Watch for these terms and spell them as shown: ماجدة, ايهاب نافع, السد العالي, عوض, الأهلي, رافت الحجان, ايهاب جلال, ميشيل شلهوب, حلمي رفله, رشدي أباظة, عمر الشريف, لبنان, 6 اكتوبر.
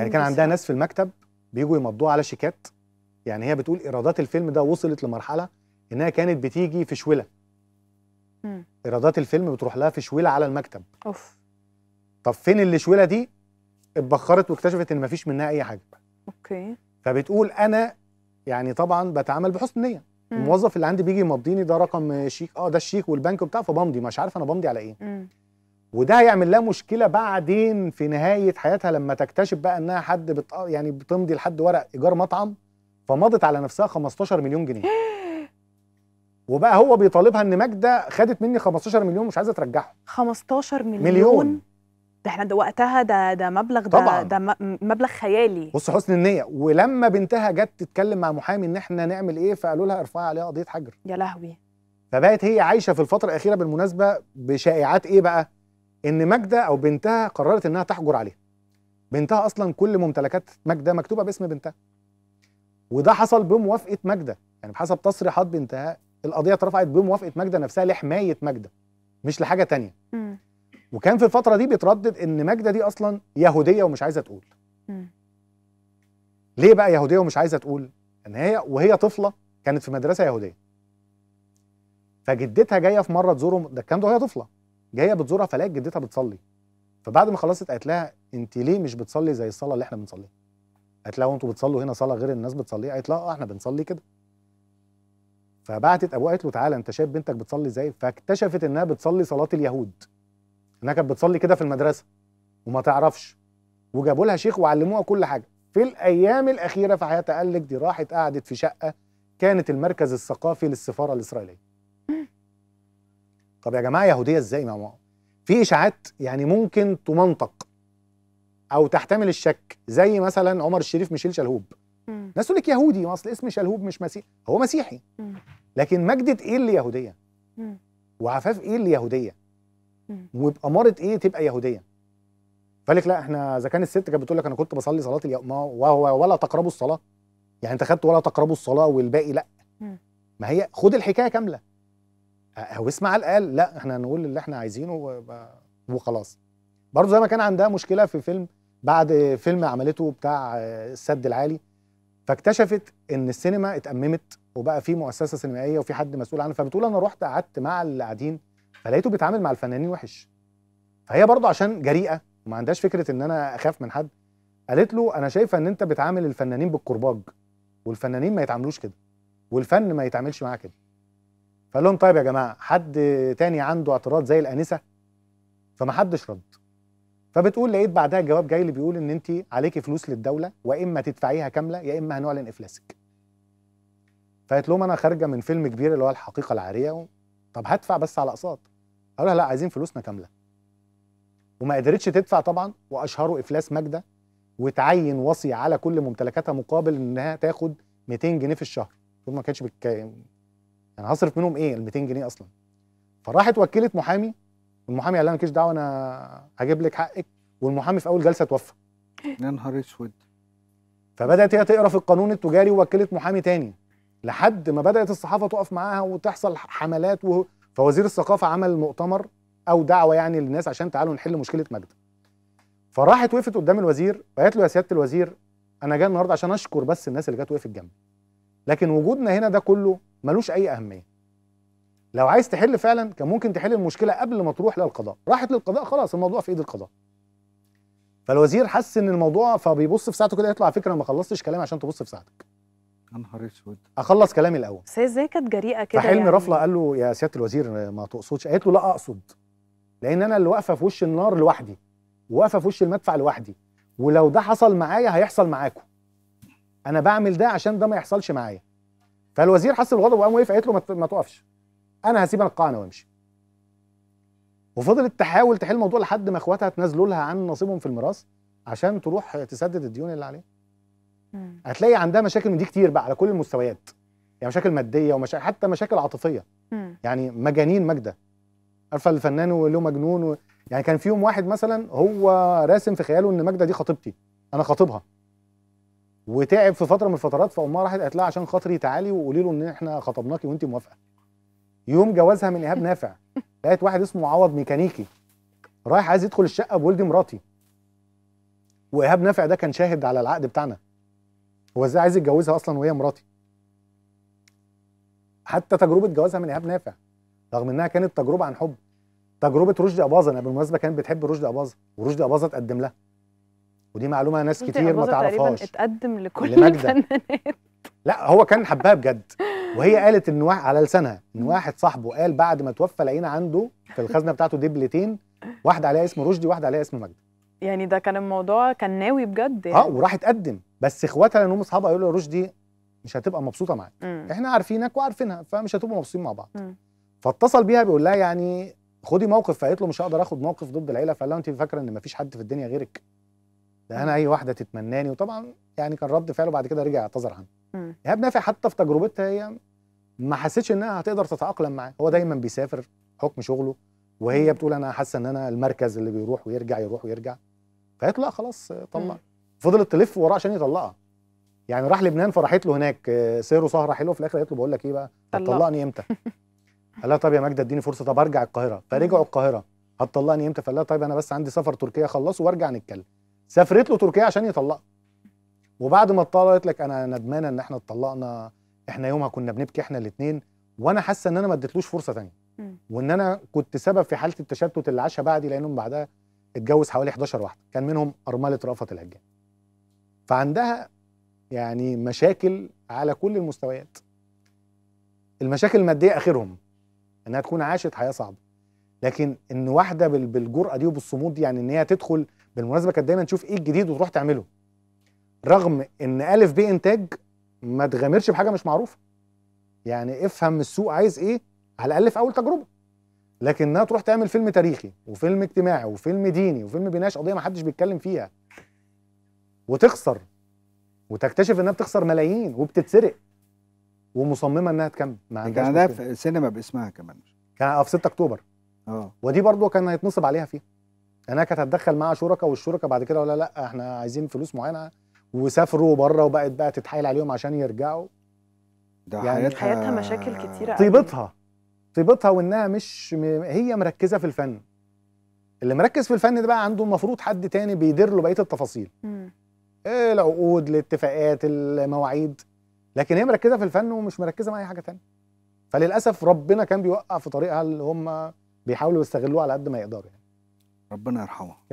يعني كان عندها ناس في المكتب بيجوا يمضوها على شيكات. يعني هي بتقول ايرادات الفيلم ده وصلت لمرحله انها كانت بتيجي في شوله. ايرادات الفيلم بتروح لها في شوله على المكتب. اوف. طب فين اللي شوله دي؟ اتبخرت واكتشفت ان مفيش منها اي حاجه. اوكي. فبتقول انا يعني طبعا بتعامل بحسن نيه. الموظف اللي عندي بيجي يمضيني ده رقم شيك، اه ده الشيك والبنك وبتاع، فبمضي مش عارفه انا بمضي على ايه. وده هيعمل لها مشكله بعدين في نهايه حياتها لما تكتشف بقى انها حد يعني بتمضي لحد ورق ايجار مطعم، فمضت على نفسها 15 مليون جنيه. وبقى هو بيطالبها ان ماجده خدت مني 15 مليون مش عايزه ترجعه. 15 مليون ده احنا ده وقتها ده مبلغ، ده مبلغ خيالي. بص حسن النيه. ولما بنتها جت تتكلم مع محامي ان احنا نعمل ايه، فقالوا لها ارفعي عليها قضيه حجر. يا لهوي. فبقت هي عايشه في الفتره الاخيره بالمناسبه بشائعات ايه بقى؟ ان ماجده او بنتها قررت انها تحجر عليها. بنتها اصلا كل ممتلكات ماجده مكتوبه باسم بنتها. وده حصل بموافقه ماجده، يعني بحسب تصريحات بنتها القضيه اترفعت بموافقه ماجده نفسها لحمايه ماجده مش لحاجه ثانيه. وكان في الفتره دي بيتردد ان ماجده دي اصلا يهوديه ومش عايزه تقول. ليه بقى يهوديه ومش عايزه تقول؟ ان هي وهي طفله كانت في مدرسه يهوديه. فجدتها جايه في مره تزورهم، ده الكلام ده وهي طفله، جايه بتزورها فلقت جدتها بتصلي. فبعد ما خلصت قالت لها انت ليه مش بتصلي زي الصلاه اللي احنا بنصليها؟ قالت لها وانتوا بتصلوا هنا صلاه غير الناس بتصليها؟ قالت لها اه احنا بنصلي كده. فبعتت ابوها قالت له تعالى انت شايف بنتك بتصلي ازاي؟ فاكتشفت انها بتصلي صلاه اليهود. انها كانت بتصلي كده في المدرسه وما تعرفش. وجابوا لها شيخ وعلموها كل حاجه. في الايام الاخيره في حياتها قال لك دي راحت قعدت في شقه كانت المركز الثقافي للسفاره الاسرائيليه. طب يا جماعه يهوديه ازاي؟ ما في اشاعات يعني ممكن تمنطق او تحتمل الشك، زي مثلا عمر الشريف ميشيل شلهوب. ناس تقول لك يهودي، ما اصل اسم شلهوب مش مسيحي، هو مسيحي. لكن ماجدة ايه اللي يهوديه؟ وعفاف ايه اللي يهوديه؟ وبأمارة ايه تبقى يهوديه؟ فقالك لا احنا اذا كان الست كانت بتقول لك انا كنت بصلي صلاه وهو ولا تقربوا الصلاه، يعني انت خدت ولا تقربوا الصلاه والباقي لا. ما هي خد الحكايه كامله او اسمع على الاقل، لا احنا هنقول اللي احنا عايزينه وخلاص. برضه زي ما كان عندها مشكله في فيلم بعد فيلم عملته بتاع السد العالي، فاكتشفت ان السينما اتأممت وبقى في مؤسسه سينمائيه وفي حد مسؤول عنها. فبتقول انا رحت قعدت مع اللي قاعدين فلقيته بيتعامل مع الفنانين وحش. فهي برضه عشان جريئه وما عندهاش فكره ان انا اخاف من حد، قالت له انا شايفه ان انت بتعامل الفنانين بالكرباج، والفنانين ما يتعاملوش كده، والفن ما يتعاملش معاه كده. فقال لهم طيب يا جماعه حد تاني عنده اعتراض زي الانسه؟ فما حدش رد. فبتقول لقيت بعدها جواب جاي اللي بيقول ان انت عليكي فلوس للدوله، واما تدفعيها كامله يا اما هنعلن افلاسك. فقالت لهم انا خارجه من فيلم كبير اللي هو الحقيقه العاريه طب هدفع بس على اقساط. قالوا لها لا عايزين فلوسنا كامله. وما قدرتش تدفع طبعا، واشهروا افلاس ماجده، وتعين وصي على كل ممتلكاتها مقابل انها تاخد 200 جنيه في الشهر. ما كانتش يعني هصرف منهم ايه ال 200 جنيه اصلا؟ فراحت وكلت محامي، والمحامي قال لها مالكيش دعوه انا هجيب لك حقك، والمحامي في اول جلسه اتوفى. يا نهار اسود. فبدات هي تقرا في القانون التجاري ووكلت محامي تاني، لحد ما بدات الصحافه تقف معاها وتحصل حملات فوزير الثقافه عمل مؤتمر او دعوه يعني للناس عشان تعالوا نحل مشكله ماجده. فراحت وقفت قدام الوزير وقالت له يا سياده الوزير انا جاي النهارده عشان اشكر بس الناس اللي جت وقفت جنبي، لكن وجودنا هنا ده كله ملوش اي اهميه. لو عايز تحل فعلا كان ممكن تحل المشكله قبل ما تروح للقضاء. راحت للقضاء خلاص الموضوع في ايد القضاء. فالوزير حس ان الموضوع فبيبص في ساعته كده، يطلع على فكره ما خلصتش كلامي عشان تبص في ساعتك. يا نهار اسود. اخلص كلامي الاول. بس هي ازاي كانت جريئه كده؟ فحلمي يعني رفله قال له يا سياده الوزير ما تقصدش؟ قالت له لا اقصد، لان انا اللي واقفه في وش النار لوحدي، واقفه في وش المدفع لوحدي، ولو ده حصل معايا هيحصل معاكم. انا بعمل ده عشان ده ما يحصلش معايا. فالوزير حس بالغضب وقام وقف. قالت له ما توقفش، انا هسيب القاعه وامشي. وفضلت تحاول تحل الموضوع لحد ما اخواتها تنازلوا لها عن نصيبهم في الميراث عشان تروح تسدد الديون اللي عليها. هتلاقي عندها مشاكل من دي كتير بقى على كل المستويات، يعني مشاكل ماديه ومشاكل حتى مشاكل عاطفيه. يعني مجانين ماجده، عارفه الفنان وله مجنون يعني كان فيهم واحد مثلا هو راسم في خياله ان ماجده دي خطيبتي انا خاطبها، وتعب في فتره من الفترات فامها راحت قالت لها عشان خاطري تعالي وقولي له ان احنا خطبناكي وانت موافقه. يوم جوازها من ايهاب نافع لقيت واحد اسمه عوض ميكانيكي رايح عايز يدخل الشقه بولد مراتي، وايهاب نافع ده كان شاهد على العقد بتاعنا. هو ازاي عايز يتجوزها اصلا وهي مراتي؟ حتى تجربه جوازها من ايهاب نافع رغم انها كانت تجربه عن حب، تجربه رشدي أباظة. انا بالمناسبه كانت بتحب رشدي أباظة، ورشدي أباظة اتقدم لها، ودي معلومه ناس كتير ما تعرفهاش. اتقدم لكل الفنانات. لا هو كان حبها بجد، وهي قالت ان على لسانها ان واحد صاحبه قال بعد ما توفى لقينا عنده في الخزنه بتاعته دبلتين، واحده عليها اسم رشدي وواحده عليها اسم ماجدة. يعني ده كان الموضوع كان ناوي بجد يعني. وراح اتقدم، بس اخواتها لان هم اصحابها قالوا له رشدي مش هتبقى مبسوطه معاك، احنا عارفينك وعارفينها فمش هتبقوا مبسوطين مع بعض. فاتصل بيها بيقول لها يعني خدي موقف، فقالت له مش هقدر اخد موقف ضد العيله. فقال لها انت فاكره ان مفيش حد في الدنيا غيرك؟ ده انا اي واحده تتمناني. وطبعا يعني كان رد فعله بعد كده رجع اعتذر عنها. ايهاب نافع حتى في تجربتها هي ما حسيتش انها هتقدر تتاقلم معاه، هو دايما بيسافر حكم شغله، وهي بتقول انا حاسه ان انا المركز اللي بيروح ويرجع يروح ويرجع. فقالت لا خلاص طلع. فضلت تلف وراه عشان يطلقها، يعني راح لبنان فرحت له هناك سير وسهره حلوه، في الاخر قالت له بقول لك ايه بقى هتطلقني امتى؟ قال لها طب يا ماجدة اديني فرصه، طب ارجع القاهره. فرجعوا القاهره. هتطلقني امتى؟ فقال لها طيب انا بس عندي سفر تركيا اخلصه وارجع نتكلم. سافرت له تركيا عشان يطلقها، وبعد ما اتطلقت لك انا ندمانه ان احنا اتطلقنا، احنا يومها كنا بنبكي احنا الاثنين، وانا حاسه ان انا ما اديتلوش فرصه ثانيه، وان انا كنت سبب في حاله التشتت اللي عاشها بعدي، لانهم بعدها اتجوز حوالي 11 واحده كان منهم ارمله رافت الحجان. فعندها يعني مشاكل على كل المستويات. المشاكل الماديه اخرهم انها تكون عاشت حياه صعبه، لكن ان واحده بالجرأه دي وبالصمود دي، يعني ان هي تدخل بالمناسبه كانت دايما تشوف ايه الجديد وتروح تعمله، رغم ان الف ب انتاج ما تغامرش بحاجه مش معروفه، يعني افهم السوق عايز ايه على الاقل في اول تجربه، لكنها تروح تعمل فيلم تاريخي وفيلم اجتماعي وفيلم ديني وفيلم بيناقش قضيه ما حدش بيتكلم فيها، وتخسر وتكتشف انها بتخسر ملايين وبتتسرق، ومصممه انها تكمل. ما عندهاش كان عندها سينما باسمها كمان، كان في 6 اكتوبر ودي برضو كان هيتنصب عليها فيها، لانها كانت هتدخل معاها شركاء، والشركاء بعد كده ولا لا احنا عايزين فلوس معينه، وسافروا بره وبقت بقى تتحايل عليهم عشان يرجعوا. ده يعني حياتها مشاكل كتيره. طيبتها وانها مش هي مركزه في الفن. اللي مركز في الفن ده بقى عنده المفروض حد تاني بيدير له بقيه التفاصيل، العقود الاتفاقات المواعيد، لكن هي مركزه في الفن ومش مركزه مع اي حاجه تانية. فللاسف ربنا كان بيوقع في طريقها اللي هم بيحاولوا يستغلوه على قد ما يقدروا يعني. ربنا يرحمها.